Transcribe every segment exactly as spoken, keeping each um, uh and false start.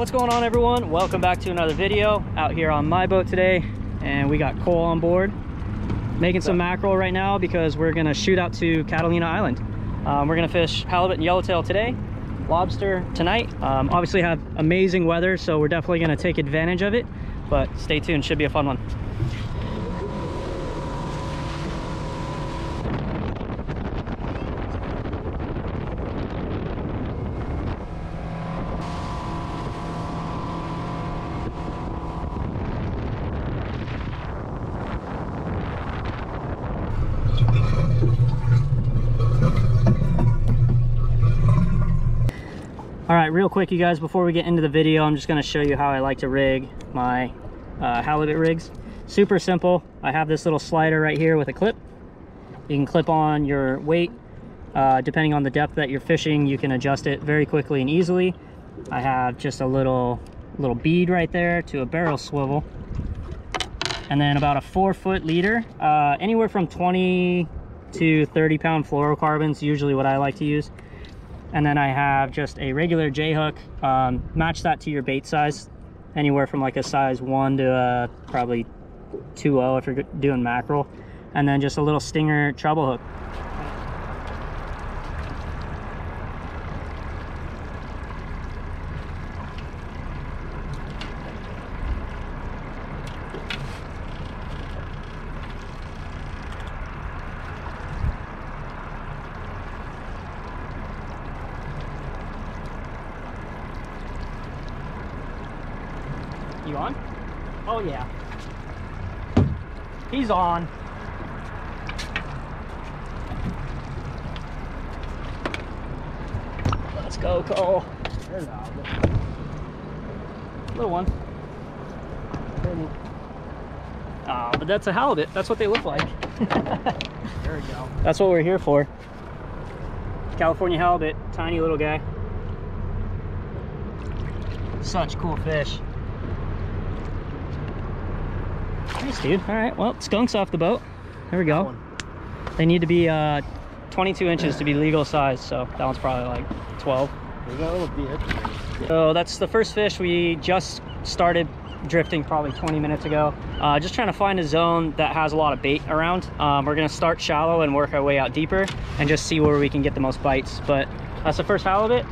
What's going on, everyone? Welcome back to another video out here on my boat today, and we got Cole on board making some mackerel right now because we're gonna shoot out to Catalina Island. Um, we're gonna fish halibut and yellowtail today, lobster tonight. Um, obviously have amazing weather, so we're definitely gonna take advantage of it, but stay tuned, should be a fun one. All right, real quick, you guys, before we get into the video, I'm just gonna show you how I like to rig my uh, halibut rigs. Super simple. I have this little slider right here with a clip. You can clip on your weight. Uh, depending on the depth that you're fishing, you can adjust it very quickly and easily. I have just a little, little bead right there to a barrel swivel. And then about a four foot leader, uh, anywhere from twenty to thirty pound fluorocarbons, usually what I like to use. And then I have just a regular J hook. Um, match that to your bait size, anywhere from like a size one to uh, probably two oh if you're doing mackerel. And then just a little stinger treble hook. You on? Oh yeah. He's on. Let's go, Cole. There's a little one. Ah, oh, but that's a halibut. That's what they look like. There we go. That's what we're here for. California halibut, tiny little guy. Such cool fish. Nice, dude. All right, well, skunk's off the boat. There we go. They need to be uh, twenty-two inches to be legal size, so that one's probably like twelve. We got a little bit. So that's the first fish. We just started drifting probably twenty minutes ago. Uh, just trying to find a zone that has a lot of bait around. Um, we're gonna start shallow and work our way out deeper and just see where we can get the most bites. But that's the first halibut.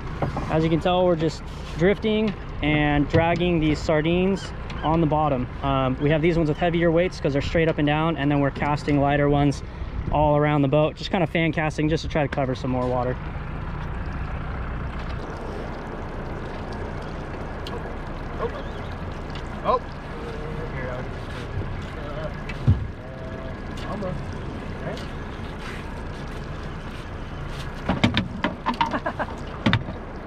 As you can tell, we're just drifting and dragging these sardines on the bottom. Um, we have these ones with heavier weights because they're straight up and down, and then we're casting lighter ones all around the boat, just kind of fan casting just to try to cover some more water.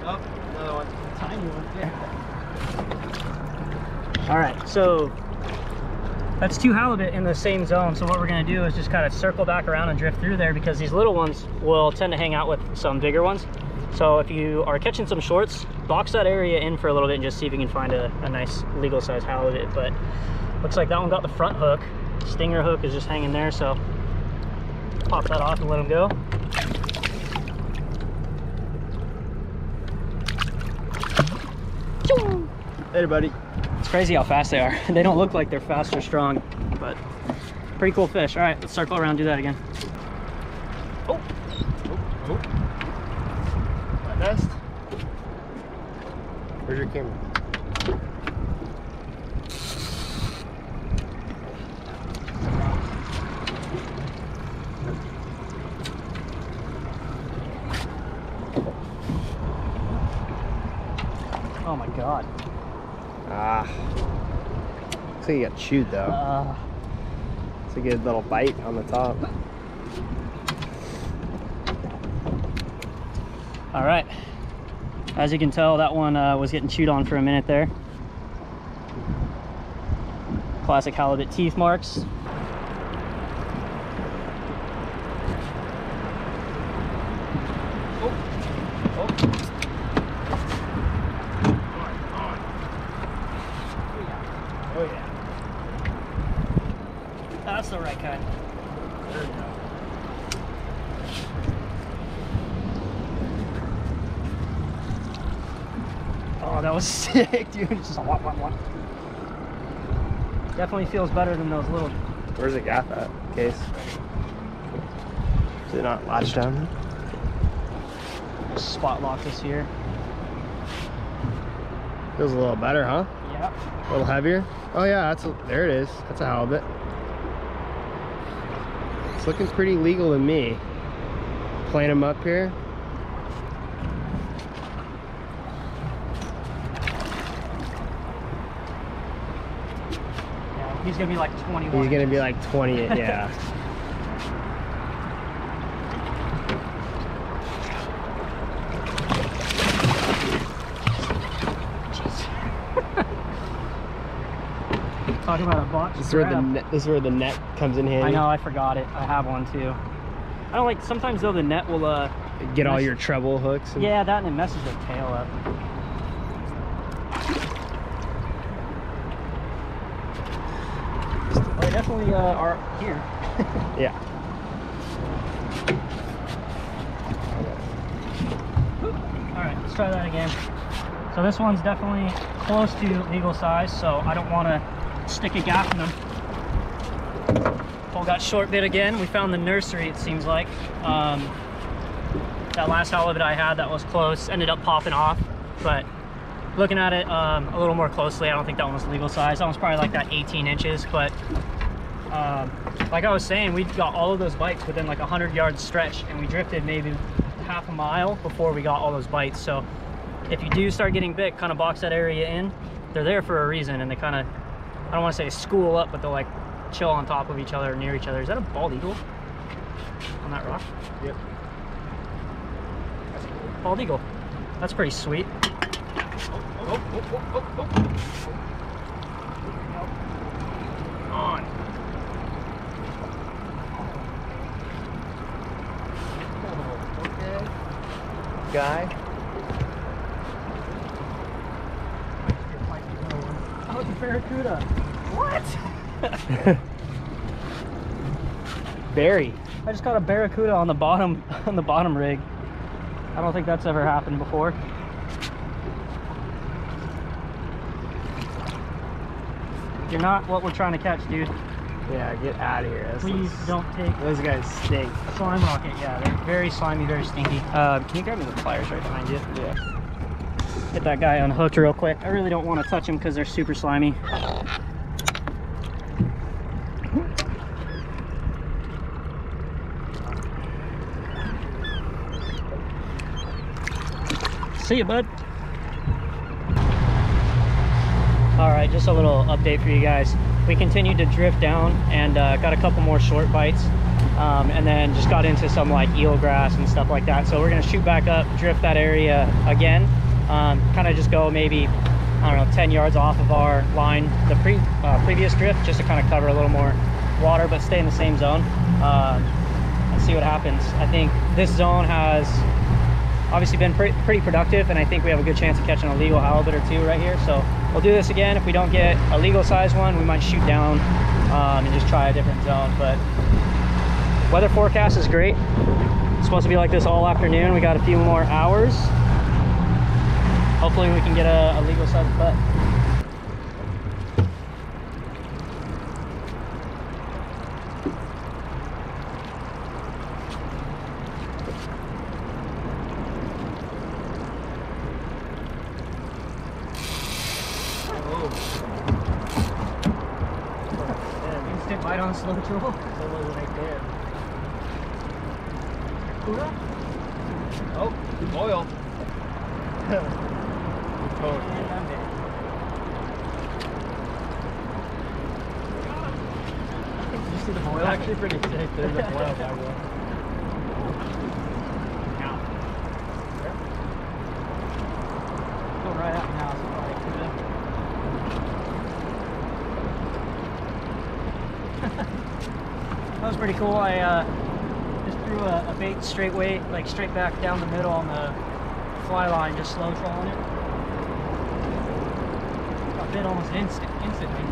Oh, another one, tiny one. Yeah. All right, so that's two halibut in the same zone. So what we're gonna do is just kind of circle back around and drift through there, because these little ones will tend to hang out with some bigger ones. So if you are catching some shorts, box that area in for a little bit and just see if you can find a, a nice legal size halibut. But looks like that one got the front hook. Stinger hook is just hanging there. So pop that off and let them go. Hey, buddy. It's crazy how fast they are. They don't look like they're fast or strong, but pretty cool fish. All right, let's circle around and do that again. Oh, oh, oh. My best. Where's your camera? Oh my God. Ah, looks like he got chewed though. Uh, it's a good little bite on the top. All right, as you can tell, that one uh, was getting chewed on for a minute there. Classic halibut teeth marks. That's the right kind. There we go. Oh, that was sick, dude. It's just a wop, wop, wop. Definitely feels better than those little. Where's it got that case? Is it not lodged down there? Spot lock this here. Feels a little better, huh? Yeah. A little heavier. Oh yeah, that's a, there it is. That's a halibut. It's looking pretty legal to me. Playing them up here. Yeah, he's gonna be like twenty-one. He's gonna be like twenty. Yeah. Talking about a box. This is where the net, this is where the net comes in handy. I know, I forgot it. I have one too. I don't like, sometimes though the net will uh get all your treble hooks. And yeah, that, and it messes their tail up. They definitely uh, are here. Yeah. All right, let's try that again. So this one's definitely close to legal size, so I don't want to stick a gap in them. Cole got short bit again. We found the nursery, it seems like. Um, that last halibut I had that was close ended up popping off, but looking at it um, a little more closely, I don't think that one was legal size. That one's probably like that eighteen inches, but um, like I was saying, we got all of those bites within like a hundred yard stretch, and we drifted maybe half a mile before we got all those bites. So if you do start getting big, kind of box that area in. They're there for a reason, and they kind of, I don't want to say school up, but they'll like chill on top of each other, near each other. Is that a bald eagle on that rock? Yep. Bald eagle. That's pretty sweet. Oh, oh, oh, oh, oh, oh. Come on. Oh, okay. Guy. Barracuda. What? Barry. I just caught a barracuda on the bottom on the bottom rig. I don't think that's ever happened before. You're not what we're trying to catch, dude. Yeah, get out of here. This Please looks, don't take. Those guys stink. Slime rocket. Yeah, they're very slimy, very stinky. Uh, can you grab me the pliers right behind you? Yeah. Get that guy unhooked real quick. I really don't want to touch them because they're super slimy. See you, bud. All right, just a little update for you guys. We continued to drift down and uh, got a couple more short bites. Um, and then just got into some like eelgrass and stuff like that. So we're going to shoot back up, drift that area again. Um, kind of just go maybe, I don't know, ten yards off of our line the pre uh, previous drift, just to kind of cover a little more water, but stay in the same zone uh, and see what happens. I think this zone has obviously been pre pretty productive, and I think we have a good chance of catching a legal halibut or two right here. So we'll do this again. If we don't get a legal size one, we might shoot down um, and just try a different zone. But weather forecast is great. It's supposed to be like this all afternoon. We got a few more hours. Hopefully we can get a, a legal size butt. You can stick right on slow troll. Someone right there. Oh, oil. Oh. Did you see the boil? It's actually pretty sick. There's a boil back there. Go right out now. That was pretty cool. I uh, just threw a, a bait straight way, like straight back down the middle on the fly line, just slow trolling it. Bit almost instant, instantly.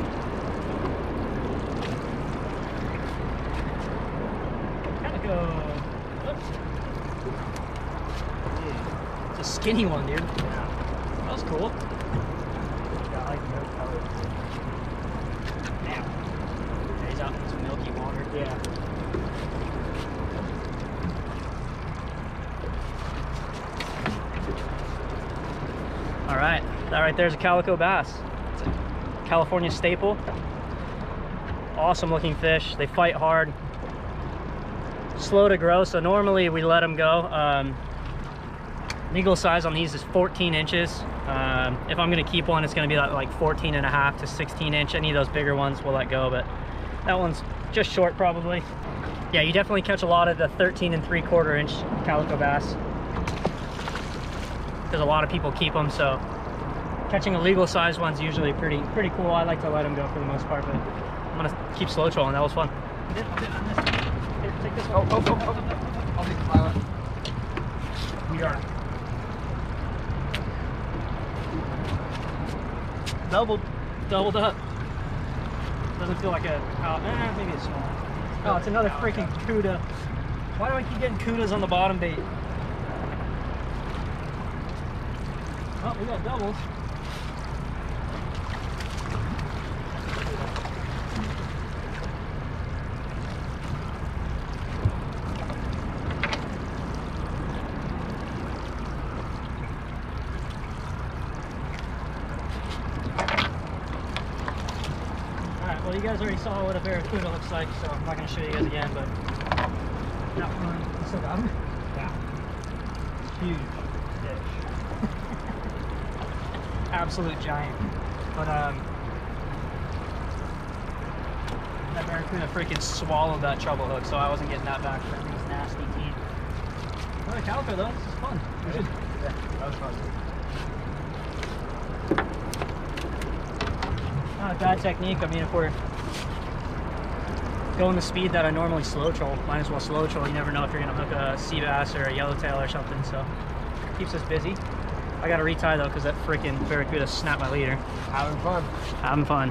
It's a skinny one, dude. Yeah. That was cool. Yeah. All right, that right there's a calico bass. It's a California staple. Awesome looking fish. They fight hard. Slow to grow, so normally we let them go. Um, legal size on these is fourteen inches. Um, if I'm gonna keep one, it's gonna be like fourteen and a half to sixteen inch. Any of those bigger ones we'll let go, but that one's just short probably. Yeah, you definitely catch a lot of the thirteen and three quarter inch calico bass. Because a lot of people keep them, so catching a legal size one's usually pretty pretty cool. I like to let them go for the most part, but I'm gonna keep slow trolling. That was fun. Here, take this one. Oh, oh, oh. I'll take the pilot. We are doubled, doubled up. Doesn't feel like a oh, eh, maybe it's small. Oh, it's another freaking cuda. Why do I keep getting cudas on the bottom bait? Oh, we got doubles. Alright, well you guys already saw what a barracuda looks like, so I'm not going to show you guys again, but not one. Still got him. Yeah. It's huge. Absolute giant, but um, that barracuda freaking swallowed that treble hook, so I wasn't getting that back. That thing's nasty teeth. What a calico though! This is fun. Good. Yeah, that was fun. Not a bad technique. I mean, if we're going the speed that I normally slow troll, might as well slow troll. You never know if you're gonna hook a sea bass or a yellowtail or something, so keeps us busy. I gotta retie though, because that freaking barracuda snapped my leader. Having fun. Having fun.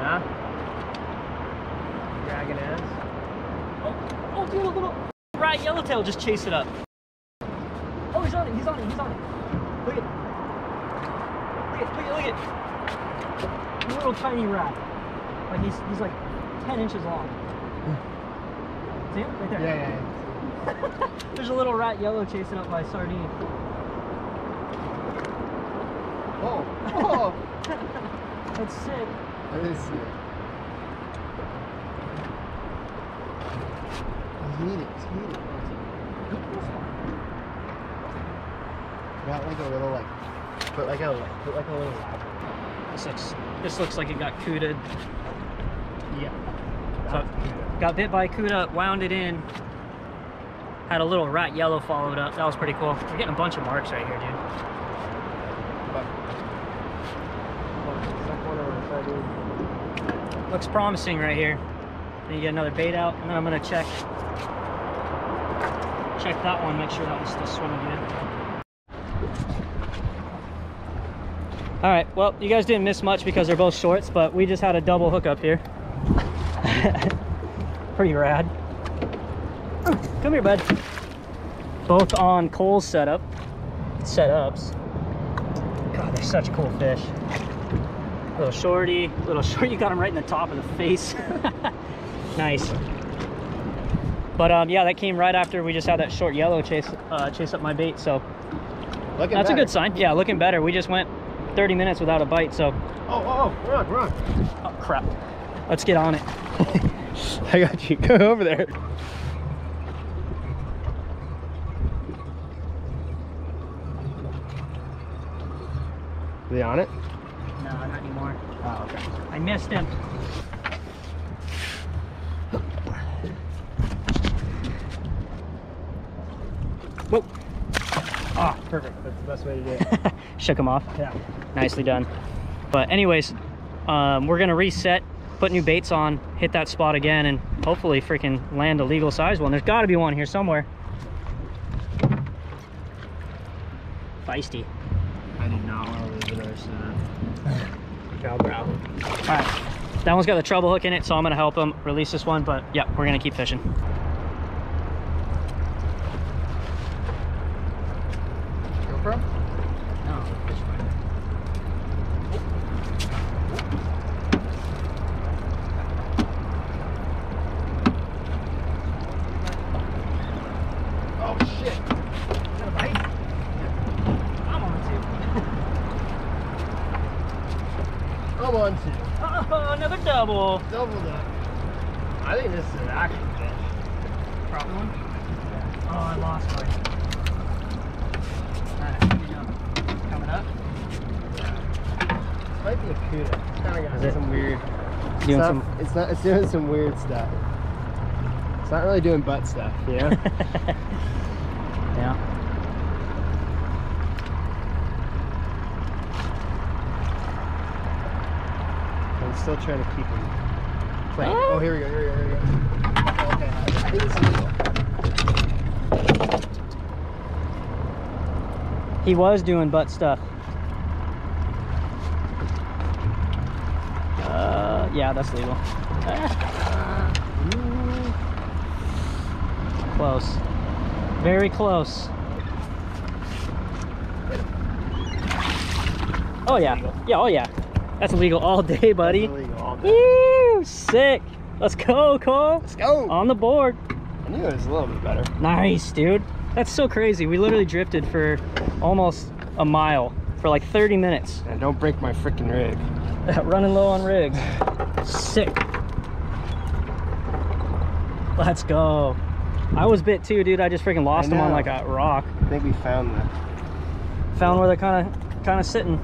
Yeah. Dragon is. Oh, dude, a little right yellowtail just chased it up. Oh, he's on it, he's on it, he's on it. Look at it. Look at it, look at it. Little tiny rat. Like he's he's like ten inches long. See him? Right there. Yeah, yeah, yeah. There's a little rat yellow chasing up my sardine. Oh, oh. That's sick. That is sick. Heat it, heat it. Got like a little like, put like a like, put like a little. This looks, this looks like it got cooted. Yeah. So, got bit by a cuda, wound it in. Had a little rat yellow followed up. That was pretty cool. We're getting a bunch of marks right here, dude. But, looks promising right here. Then you get another bait out, and then I'm gonna check. Check that one, make sure that one's still swimming in. All right, well, you guys didn't miss much because they're both shorts, but we just had a double hook up here. Pretty rad. Come here, bud. Both on Cole's setup, setups. God, they're such cool fish. Little shorty, little short. You got him right in the top of the face. Nice. But um, yeah, that came right after we just had that short yellow chase uh, chase up my bait, so looking that's better. A good sign. Yeah, looking better. We just went thirty minutes without a bite, so. Oh, oh, run, run. Oh, crap. Let's get on it. I got you. Go over there. Are they on it? No, not anymore. Oh, okay. I missed him. Whoa! Ah, oh, perfect. That's the best way to do it. Shook him off. Yeah. Nicely done. But anyways, um, we're gonna reset, put new baits on, hit that spot again, and hopefully freaking land a legal size one. There's got to be one here somewhere. Feisty. I do not want to lose it. one hundred percent. Cowbrow. All right. That one's got the treble hook in it, so I'm going to help him release this one. But yeah, we're going to keep fishing. GoPro? No, fish finder. Oh shit! Is that a bite? I'm on two. I'm on two. Oh, another double. Double up. I think this is an action fish. Probably one? Yeah. Oh, I lost one. Alright, here we go. Coming up. This might be a cuda. It's kind of got is some it? Weird doing stuff. Some... It's, not, it's doing some weird stuff. It's not really doing butt stuff, you know? Yeah. Still trying to keep him playing. Oh. oh, here we go, here we go, here we go. Oh, okay, I think this is legal. He was doing butt stuff. Uh, yeah, that's legal. Ah. Close. Very close. Oh, yeah. Yeah, oh, yeah. That's illegal all day, buddy. That's illegal all day. Ew, sick. Let's go, Cole. Let's go. On the board. I knew it was a little bit better. Nice, dude. That's so crazy. We literally drifted for almost a mile for like thirty minutes. And don't break my freaking rig. Running low on rigs. Sick. Let's go. I was bit too, dude. I just freaking lost them on like a rock. I think we found them. Found where they're kind of kind of sitting.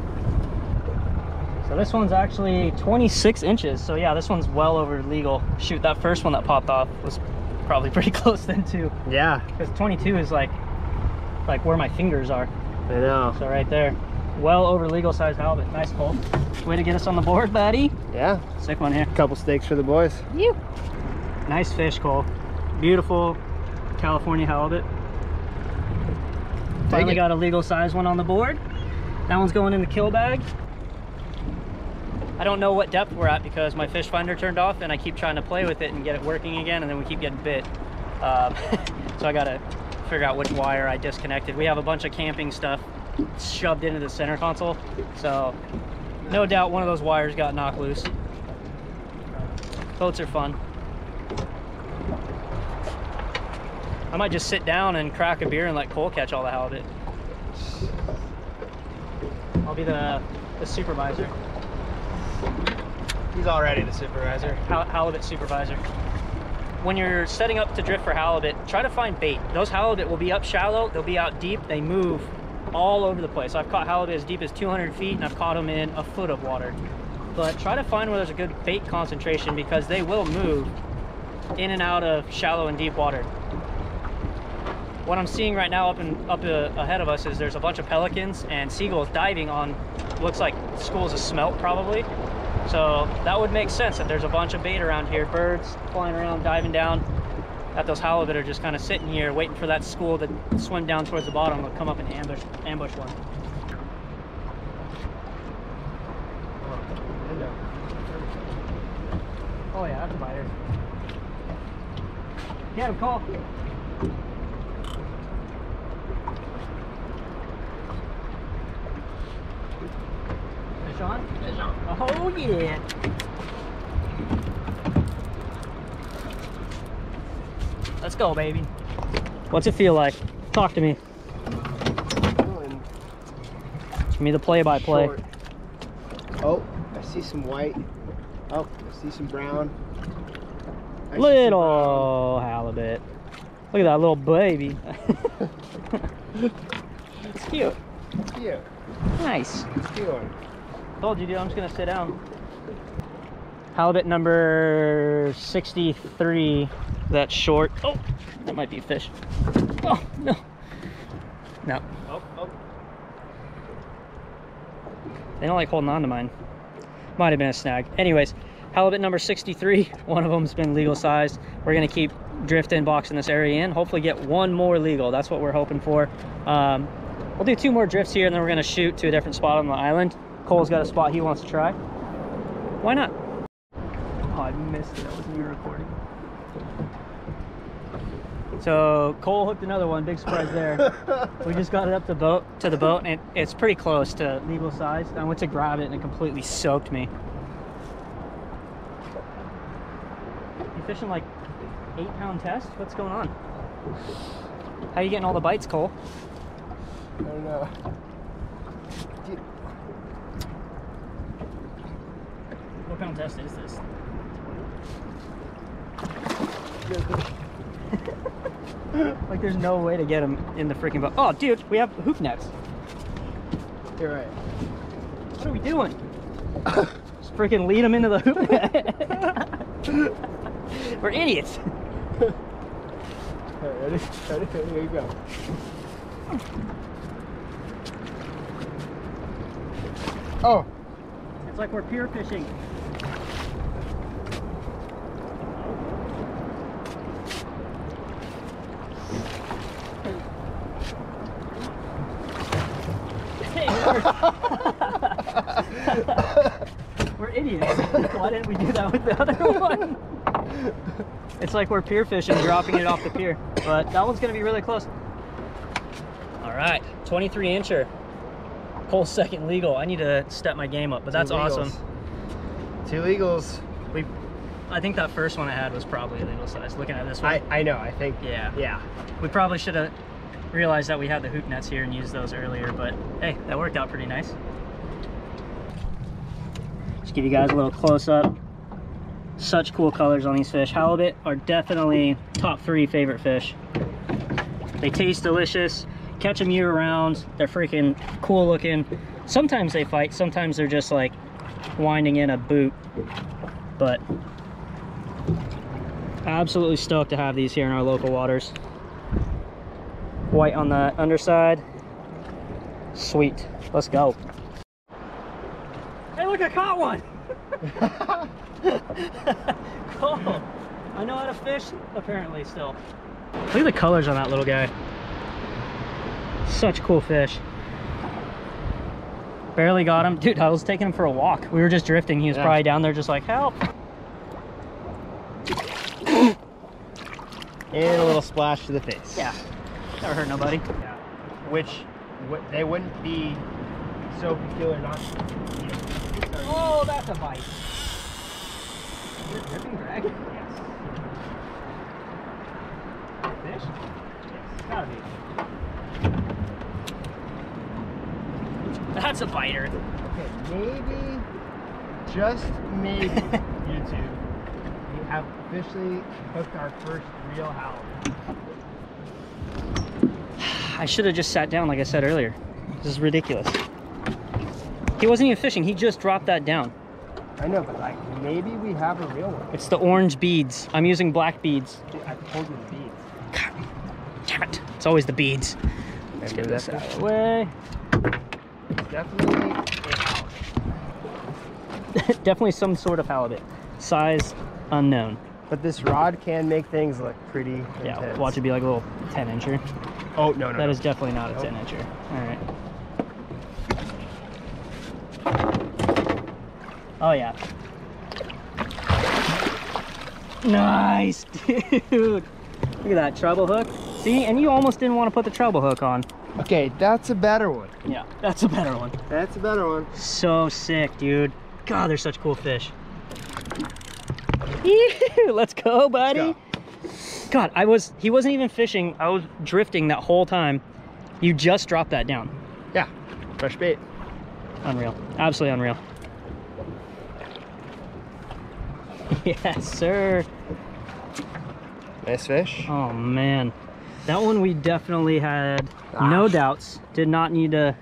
So this one's actually twenty-six inches. So yeah, this one's well over legal. Shoot, that first one that popped off was probably pretty close then too. Yeah. Because twenty-two is like, like where my fingers are. I know. So right there. Well over legal size halibut. Nice, Cole. Way to get us on the board, buddy. Yeah. Sick one here. Couple steaks for the boys. You. Nice fish, Cole. Beautiful California halibut. Finally got a legal size one on the board. That one's going in the kill bag. I don't know what depth we're at because my fish finder turned off and I keep trying to play with it and get it working again, and then we keep getting bit. Um, so I gotta figure out which wire I disconnected. We have a bunch of camping stuff shoved into the center console, so no doubt one of those wires got knocked loose. Boats are fun. I might just sit down and crack a beer and let Cole catch all the halibut. I'll be the, the supervisor. He's already the supervisor. Hal halibut supervisor. When you're setting up to drift for halibut, try to find bait. Those halibut will be up shallow, they'll be out deep, they move all over the place. I've caught halibut as deep as two hundred feet and I've caught them in a foot of water. But try to find where there's a good bait concentration because they will move in and out of shallow and deep water. What I'm seeing right now up in, up uh, ahead of us is there's a bunch of pelicans and seagulls diving on, looks like schools of smelt probably. So that would make sense that there's a bunch of bait around here. Birds flying around, diving down. That those halibut are just kind of sitting here waiting for that school to swim down towards the bottom. They'll come up and ambush, ambush one. Oh yeah, that's a biter. Get him, Cole. Fish on? Fish on. Oh yeah. Let's go, baby. What's it feel like? Talk to me. Give me the play-by-play. Short. Oh, I see some white. Oh, I see some brown. I little brown. Halibut. Look at that little baby. It's cute. It's cute. Nice. It's cute. Told you, dude, I'm just gonna sit down. Halibut number sixty-three, that's short. Oh, that might be a fish. Oh, no. No. Oh, oh. They don't like holding on to mine. Might have been a snag. Anyways, halibut number sixty-three, one of them's been legal sized. We're gonna keep drifting, boxing this area in. Hopefully get one more legal. That's what we're hoping for. Um, we'll do two more drifts here and then we're gonna shoot to a different spot on the island. Cole's got a spot he wants to try. Why not? Oh, I missed it. That wasn't even recording. So Cole hooked another one. Big surprise there. We just got it up the boat to the boat, and it, it's pretty close to legal size. I went to grab it, and it completely soaked me. You fishing like eight-pound test? What's going on? How you getting all the bites, Cole? I don't know. What pound test is this? Like, there's no way to get them in the freaking boat. Oh, dude, we have hoop nets. You're right. What are we doing? Just freaking lead them into the hoop net. We're idiots. All right, ready? Ready? Here you go. Oh! It's like we're pier fishing. We're idiots. Why didn't we do that with the other one? It's like we're pier fishing, dropping it off the pier. But that one's going to be really close. All right, twenty-three incher. Cole's second legal. I need to step my game up, but that's awesome. Two legals. We, I think that first one I had was probably legal size. Looking at this one. I, I know, I think. Yeah. Yeah. We probably should have realized that we had the hoop nets here and used those earlier, but hey, that worked out pretty nice. Just give you guys a little close up. Such cool colors on these fish. Halibut are definitely top three favorite fish. They taste delicious. Catch them year round. They're freaking cool looking. Sometimes they fight, sometimes they're just like winding in a boot, but absolutely stoked to have these here in our local waters. White on the underside. Sweet, let's go. Hey, look, I caught one. Cool. I know how to fish apparently still. Look at the colors on that little guy. Such cool fish. Barely got him. Dude, I was taking him for a walk. We were just drifting. He was yeah. probably down there just like, help. And a little splash to the face. Yeah. Never hurt nobody. Yeah. Which, they wouldn't be so peculiar not to. Oh, that's a bite. You're dripping drag? Yes. Fish? Yes. Gotta be. That's a biter. Okay, maybe, just maybe, YouTube, we have officially hooked our first real halibut. I should have just sat down like I said earlier. This is ridiculous. He wasn't even fishing, he just dropped that down. I know, but like, maybe we have a real one. It's the orange beads. I'm using black beads. Dude, I told you the beads. God damn it. It's always the beads. Let's get this out of the way. Definitely a halibut. Definitely some sort of halibut. Size unknown. But this rod can make things look pretty intense. Yeah, watch it be like a little ten incher. Oh, no, no. That no. is definitely not a nope. ten incher. Alright. Oh, yeah. Nice, dude. Look at that treble hook. See, and you almost didn't want to put the treble hook on. Okay, that's a better one. Yeah, that's a better one. That's a better one. So sick, dude. God, they're such cool fish. Ew, let's go, buddy. Let's go. God, I was, he wasn't even fishing. I was drifting that whole time. You just dropped that down. Yeah, fresh bait. Unreal. Absolutely unreal. Yes, sir. Nice fish. Oh, man. That one we definitely had Gosh. no doubts. Did not need to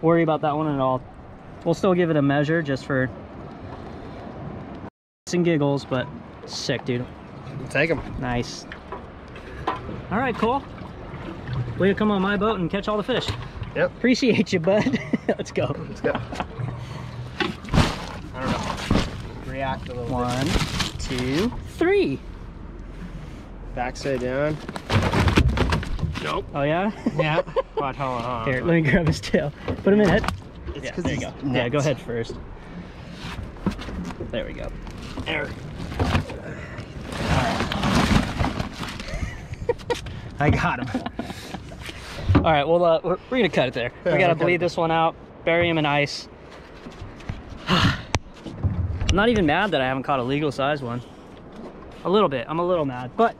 worry about that one at all. We'll still give it a measure just for some giggles, but sick, dude. We'll take them. Nice. All right, Cole. Way to come on my boat and catch all the fish. Yep. Appreciate you, bud. Let's go. Let's go. I don't know. React a little one, bit. One, two, three. Backside down. Nope. Oh yeah? Yeah. Watch, hold on, hold on. Here, let me grab his tail. Put him in it. It's yeah, there you go. Nuts. Yeah, go ahead first. There we go. There. I got him. All right, well, uh, we're, we're gonna cut it there. Yeah, we gotta bleed this one out, bury him in ice. I'm not even mad that I haven't caught a legal size one. A little bit, I'm a little mad, but.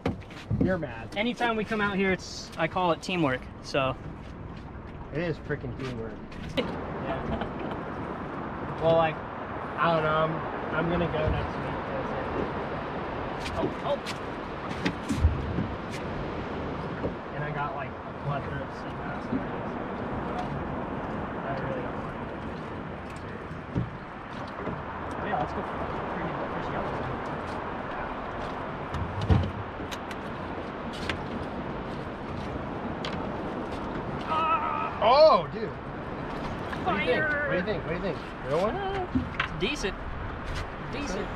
You're mad. Anytime we come out here, it's, I call it teamwork, so. It is freaking teamwork. Yeah. Well, like, I don't know, I'm, I'm gonna go next week. Oh, oh. Got like a plethora of sea bass. I really don't mind. Oh yeah, let's go for it. Ah! Oh, dude. Fire! What do you think? What do you think? Real one? It's decent. Decent.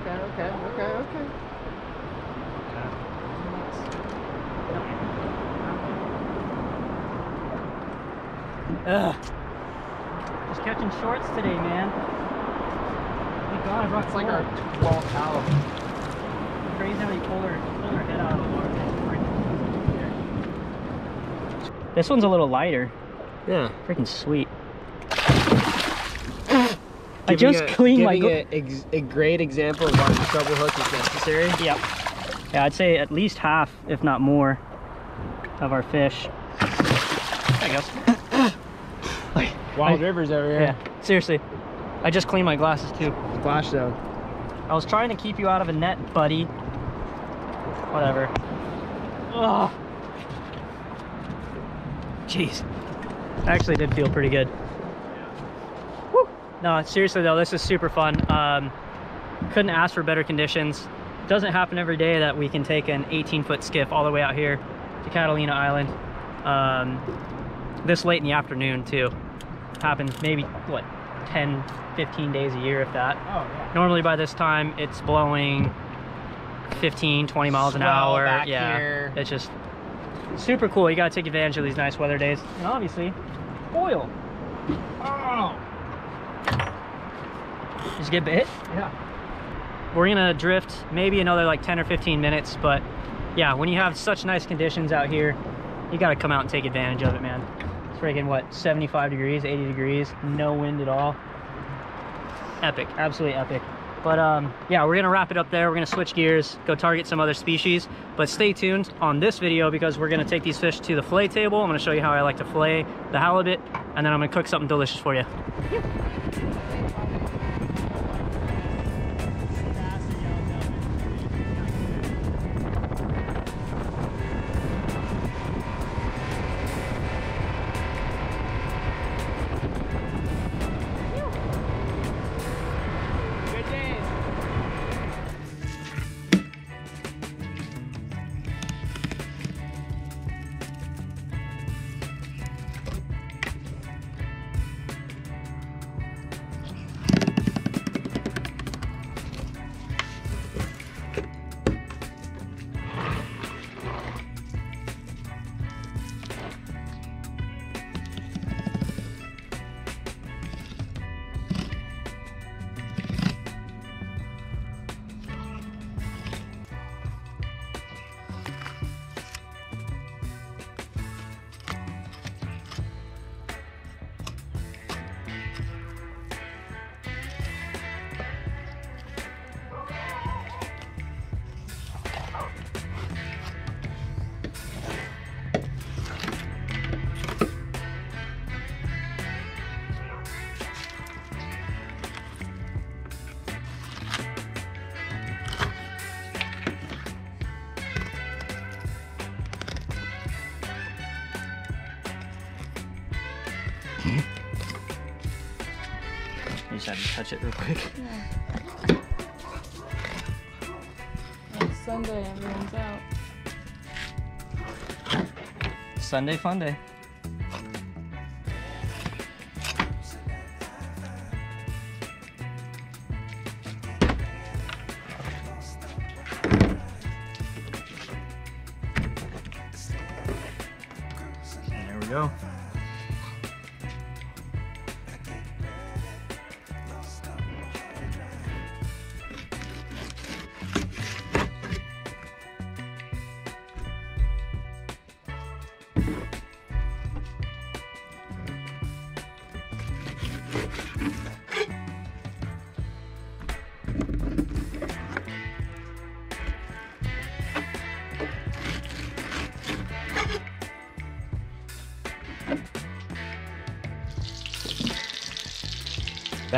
Okay, okay, okay, okay. Ugh. Just catching shorts today, man. Thank God I brought it's like our twelfth halibut. Crazy how you pull her, pull her head out of the water. This one's a little lighter. Yeah. Freaking sweet. I just a, cleaned my glo- a, a great example of why the treble hook is necessary. Yep. Yeah, I'd say at least half, if not more, of our fish. There it goes. Wild I, rivers over here. Yeah, seriously. I just cleaned my glasses too. Splash zone. I was trying to keep you out of a net, buddy. Whatever. Ugh. Jeez. That actually did feel pretty good. Woo. No, seriously though, this is super fun. Um, couldn't ask for better conditions. Doesn't happen every day that we can take an eighteen foot skiff all the way out here to Catalina Island. Um, this late in the afternoon too. Happens maybe what ten fifteen days a year if that. Oh, yeah. Normally by this time it's blowing fifteen twenty miles Swell an hour back yeah here. It's just super cool. You gotta take advantage of these nice weather days and obviously oil. Oh, just get bit. Yeah, we're gonna drift maybe another like ten or fifteen minutes, but yeah, when you have such nice conditions out here you gotta come out and take advantage of it, man. Freaking what, seventy-five degrees, eighty degrees, no wind at all. Epic, absolutely epic. But um yeah, we're gonna wrap it up there. We're gonna switch gears, go target some other species, but stay tuned on this video because we're gonna take these fish to the fillet table. I'm gonna show you how I like to fillet the halibut, and then I'm gonna cook something delicious for you. You just had to touch it real quick. Yeah. Next Sunday, everyone's out. Sunday fun day. And there we go.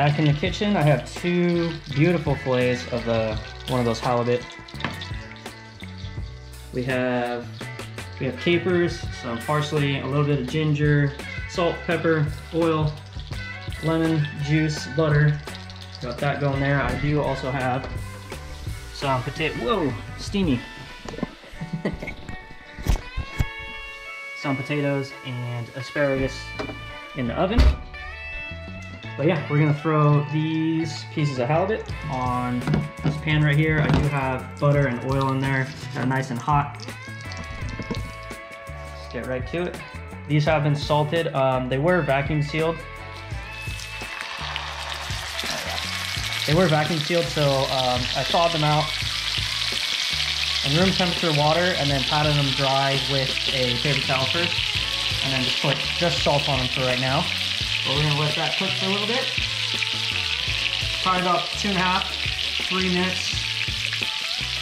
Back in the kitchen, I have two beautiful fillets of the, one of those halibut. We have, we have capers, some parsley, a little bit of ginger, salt, pepper, oil, lemon juice, butter. Got that going there. I do also have some potato, whoa, steamy. Some potatoes and asparagus in the oven. But yeah, we're gonna throw these pieces of halibut on this pan right here. I do have butter and oil in there. They're nice and hot. Let's get right to it. These have been salted. Um, they were vacuum sealed. They were vacuum sealed, so um, I thawed them out in room temperature water and then patted them dry with a paper towel first. And then just put just salt on them for right now. But we're gonna let that cook for a little bit. Probably about two and a half, three minutes.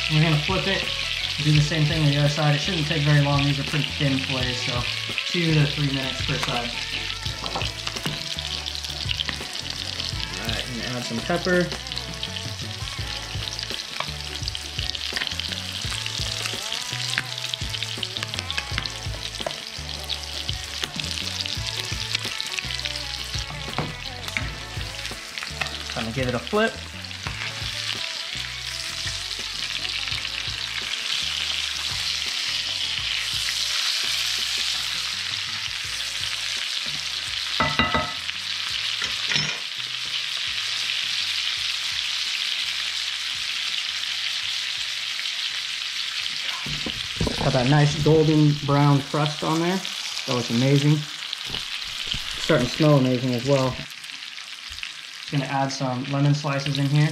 And we're gonna flip it, do the same thing on the other side. It shouldn't take very long. These are pretty thin fillets, so two to three minutes per side. All right, and add some pepper. I'm gonna give it a flip. Got that nice golden brown crust on there. That looks amazing. It's starting to smell amazing as well. Gonna add some lemon slices in here.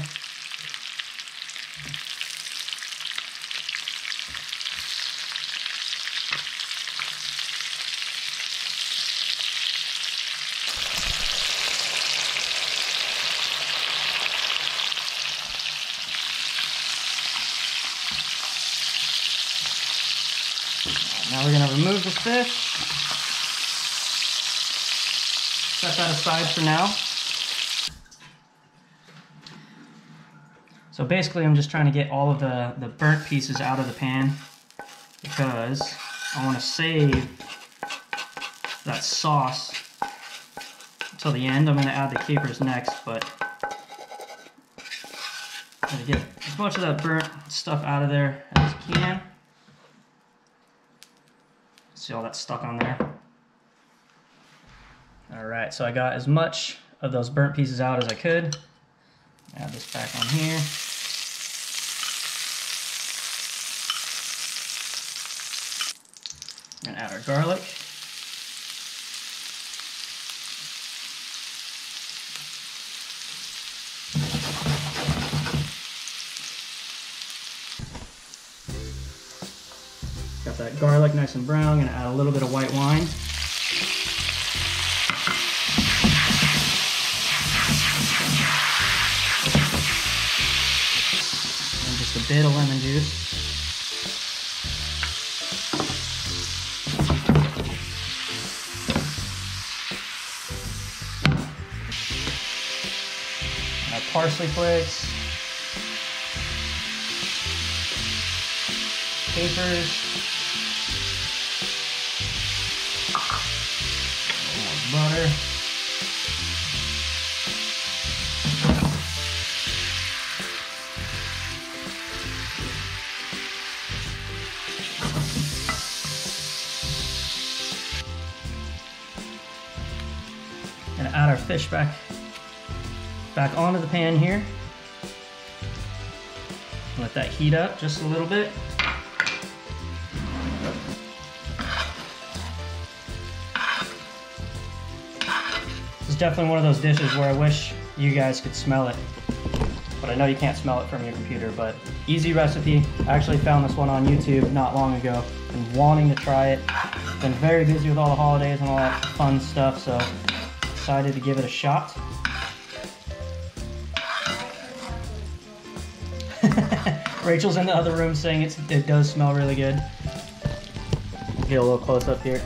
Now we're gonna remove the fish. Set that aside for now. So basically I'm just trying to get all of the, the burnt pieces out of the pan because I want to save that sauce until the end. I'm going to add the capers next, but I'm going to get as much of that burnt stuff out of there as I can. See all that stuck on there. Alright, so I got as much of those burnt pieces out as I could. Add this back on here. And add our garlic. Got that garlic nice and brown. Gonna add a little bit of white wine. A bit of lemon juice. Our parsley flakes. Capers. More butter. Gonna add our fish back, back onto the pan here. Let that heat up just a little bit. This is definitely one of those dishes where I wish you guys could smell it, but I know you can't smell it from your computer, but easy recipe. I actually found this one on YouTube not long ago. Been wanting to try it. Been very busy with all the holidays and all that fun stuff, so decided to give it a shot. Rachel's in the other room saying it's, it does smell really good. Get a little close up here.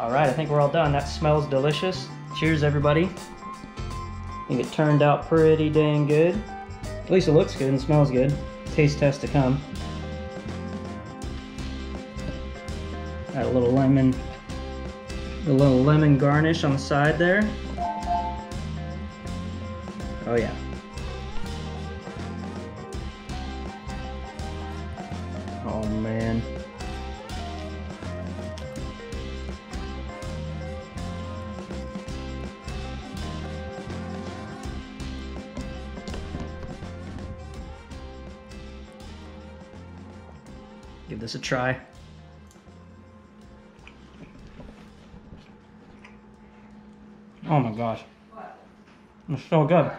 All right, I think we're all done. That smells delicious. Cheers, everybody. I think it turned out pretty dang good. At least it looks good and smells good. Taste test to come. Add a little lemon, a little lemon garnish on the side there. Oh yeah. Oh man. Give this a try. Oh my gosh. It's so good.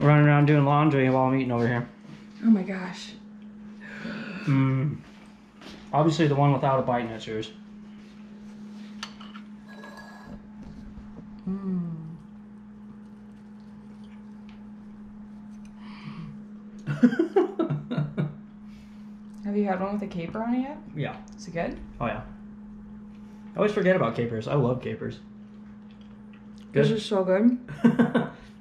Running around doing laundry while I'm eating over here. Oh my gosh. Mm. Obviously the one without a bite in it's yours. Mm. Have you had one with a caper on it yet? Yeah. Is it good? Oh yeah. I always forget about capers. I love capers. Good? This is so good.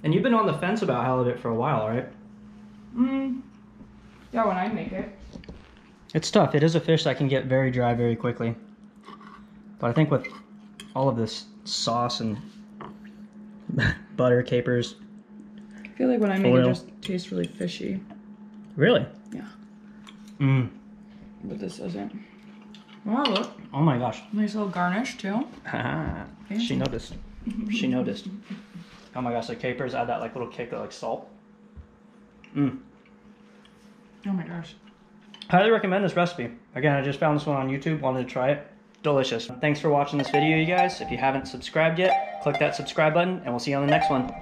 And you've been on the fence about halibut for a while, right? Mm. Yeah, when I make it. It's tough. It is a fish that can get very dry very quickly. But I think with all of this sauce and butter, capers, I feel like when I make oil. It just tastes really fishy. Really? Yeah. Mm. But this doesn't. Wow, look. Oh my gosh. Nice little garnish, too. Ah, she noticed. She noticed. Oh my gosh, the capers add that like little kick of like salt. Mmm. Oh my gosh. Highly recommend this recipe. Again, I just found this one on YouTube, wanted to try it. Delicious. Thanks for watching this video, you guys. If you haven't subscribed yet, click that subscribe button, and we'll see you on the next one.